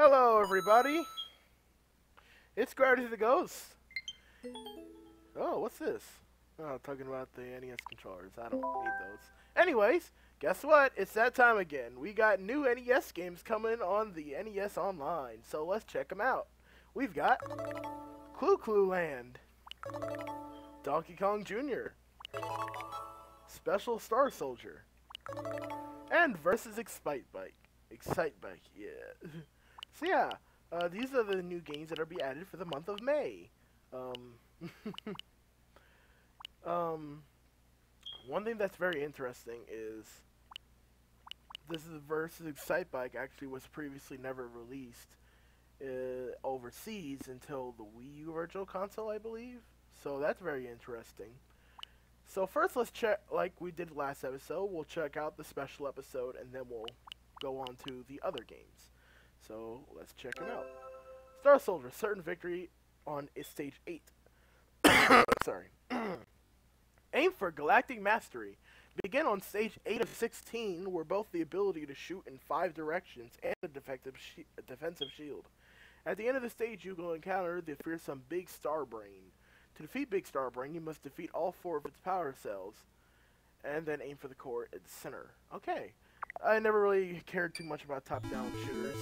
Hello, everybody. It's Gravity the Ghost. Oh, what's this? Oh, talking about the NES controllers. I don't need those. Anyways, guess what? It's that time again. We got new NES games coming on the NES Online, so let's check them out. We've got Clu Clu Land, Donkey Kong Jr., Special Star Soldier, and Versus Excitebike. Excitebike, yeah. So yeah, these are the new games that are be added for the month of May. One thing that's very interesting is this is Versus Excitebike actually was previously never released overseas until the Wii U Virtual Console, I believe. So that's very interesting. So first, let's check, like we did last episode, we'll check out the special episode and then we'll go on to the other games. So let's check them out. Star Soldier, certain victory on stage 8. Sorry. Aim for galactic mastery. Begin on stage 8 of 16, where both the ability to shoot in 5 directions and a defensive shield. At the end of the stage, you will encounter the fearsome Big Star Brain. To defeat Big Star Brain, you must defeat all 4 of its power cells, and then aim for the core at the center. Okay. I never really cared too much about top-down shooters,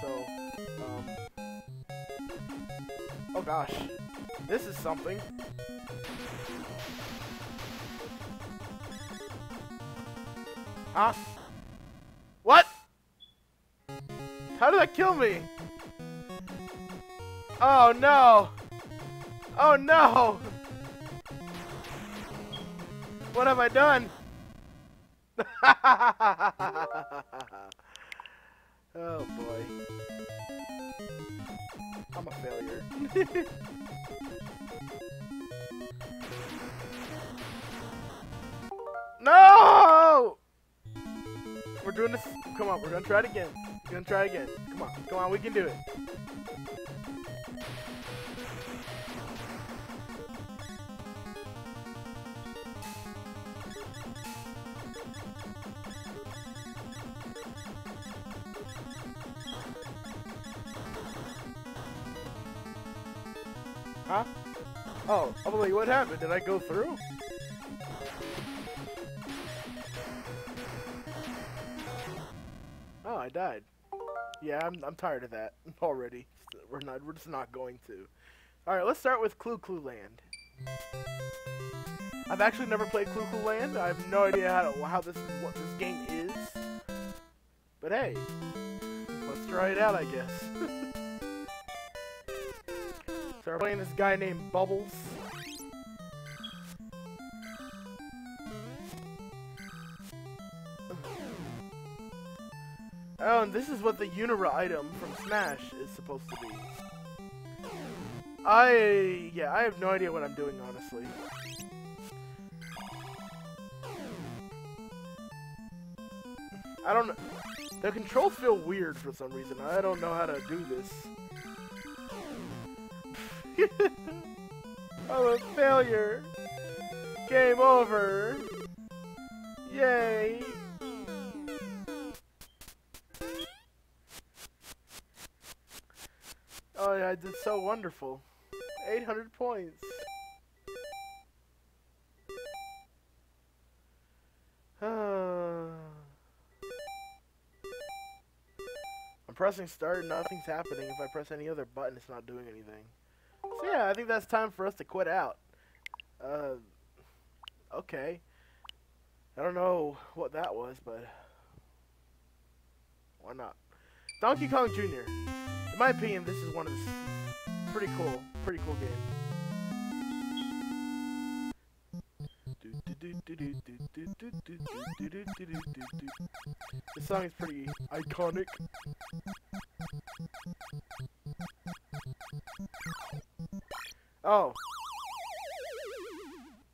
so, oh gosh, this is something. Huh? What? How did that kill me? Oh no! Oh no! What have I done? Oh boy. I'm a failure. No! We're doing this. Come on, we're gonna try it again. We're gonna try it again. Come on, come on, we can do it. Huh? Oh, I'm like, what happened? Did I go through? Oh, I died. Yeah, I'm tired of that already. We're just not going to. All right, let's start with Clu Clu Land. I've actually never played Clu Clu Land. I have no idea what this game is. But hey, let's try it out, I guess. So we're playing this guy named Bubbles. Oh, and this is what the Unira item from Smash is supposed to be. I have no idea what I'm doing, honestly. I don't know. The controls feel weird for some reason. I don't know how to do this. I'm a failure. Game over. Yay. Oh yeah, I did so wonderful. 800 points. I'm pressing start, nothing's happening. If I press any other button, it's not doing anything. So yeah, I think that's time for us to quit out. Okay. I don't know what that was, but why not? Donkey Kong Jr. In my opinion, this is one of the pretty cool games. This song is pretty iconic. Oh.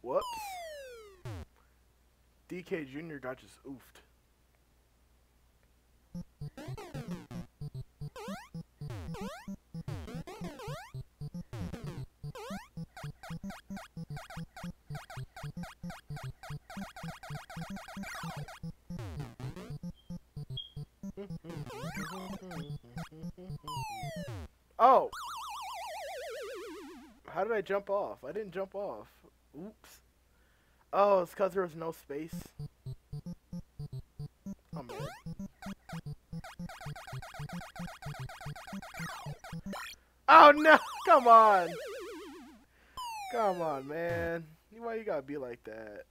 Whoops. DK Jr. got just oofed. Oh! How did I jump off? I didn't jump off. Oops. Oh, it's because there was no space. Oh, man. Oh, no! Come on! Come on, man. Why you gotta be like that?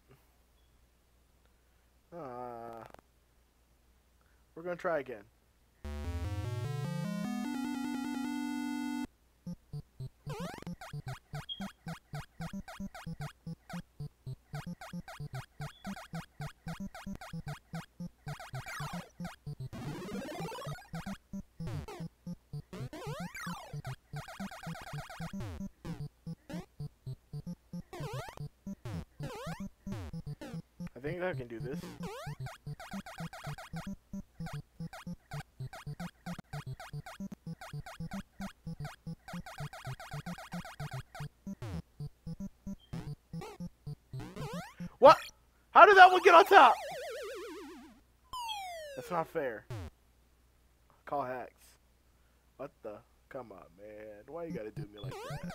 We're gonna try again. I think I can do this. What? How did that one get on top? That's not fair. Call hacks. What the? Come on, man. Why you gotta do me like that?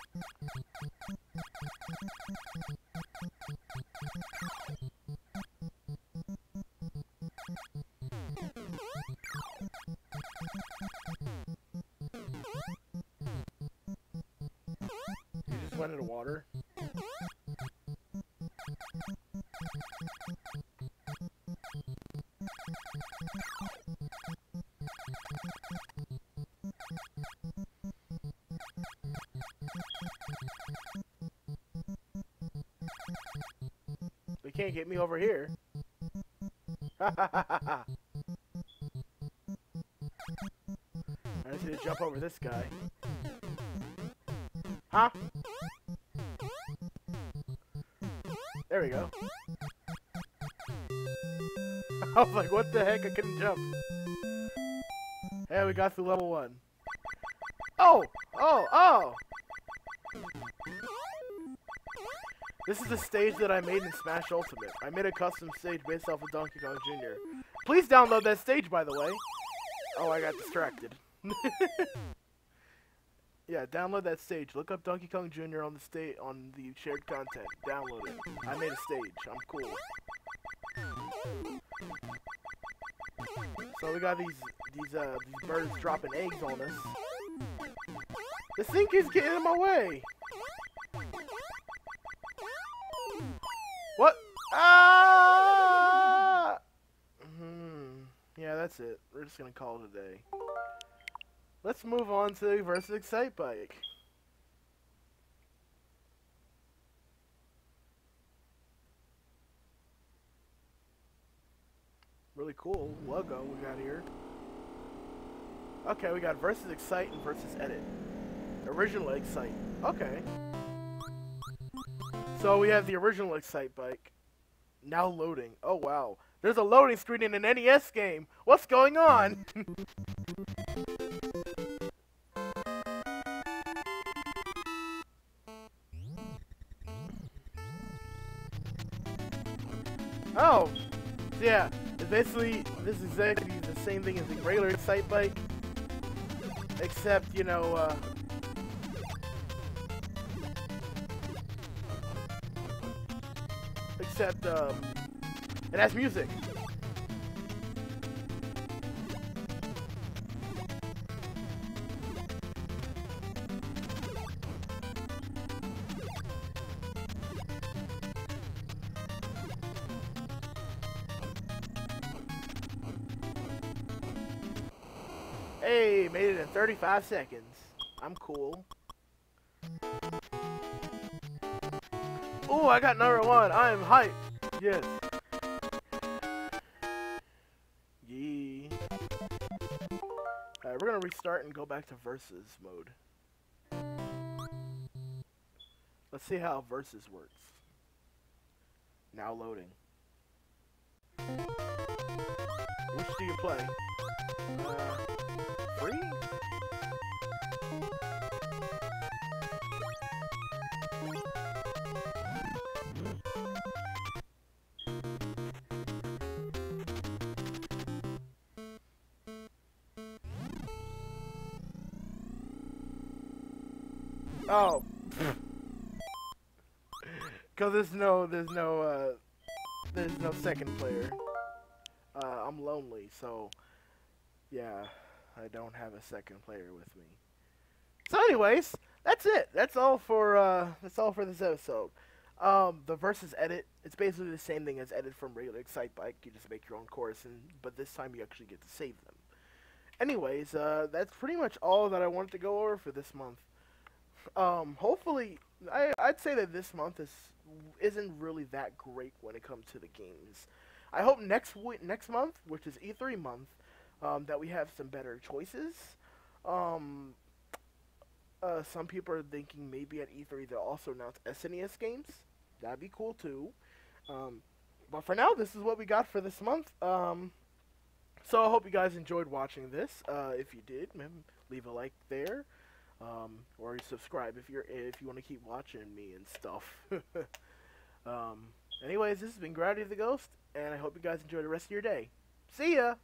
Into water. They can't get me over here. I just need to jump over this guy. Huh? There we go. I was like, what the heck? I couldn't jump. Hey, we got through level one. Oh! Oh! Oh! This is a stage that I made in Smash Ultimate. I made a custom stage based off of Donkey Kong Jr. Please download that stage, by the way. Oh, I got distracted. Yeah, download that stage. Look up Donkey Kong Jr. on the shared content. Download it. I made a stage. I'm cool. So we got these birds dropping eggs on us. The sink is getting in my way. What? Ah! Yeah, that's it. We're just gonna call it a day. Let's move on to Versus Excitebike. Really cool logo we got here. Okay, we got Versus Excite and Versus Edit. Original Excite. Okay. So we have the original Excitebike. Now loading. Oh wow. There's a loading screen in an NES game. What's going on? Oh! So yeah, it's basically, this is exactly the same thing as the regular Excitebike, except, you know, it has music. Hey, made it in 35 seconds. I'm cool. Oh, I got number one. I am hyped. Yes. Yee. Alright, we're gonna restart and go back to Versus mode. Let's see how Versus works. Now loading. Which do you play? Free? Oh. Cause there's no second player. I'm lonely, so yeah, I don't have a second player with me. So anyways, that's it. That's all for this episode. The Versus edit, it's basically the same thing as edit from regular Excitebike. You just make your own course, but this time you actually get to save them. Anyways, that's pretty much all that I wanted to go over for this month. Hopefully, I'd say that this month isn't really that great when it comes to the games. I hope next month, which is E3 month, that we have some better choices. Some people are thinking maybe at E3 they'll also announce SNES games. That'd be cool too. But for now, this is what we got for this month. So I hope you guys enjoyed watching this. If you did, leave a like there. Or subscribe if you want to keep watching me and stuff. Anyways, this has been Gravity the Ghost, and I hope you guys enjoy the rest of your day. See ya!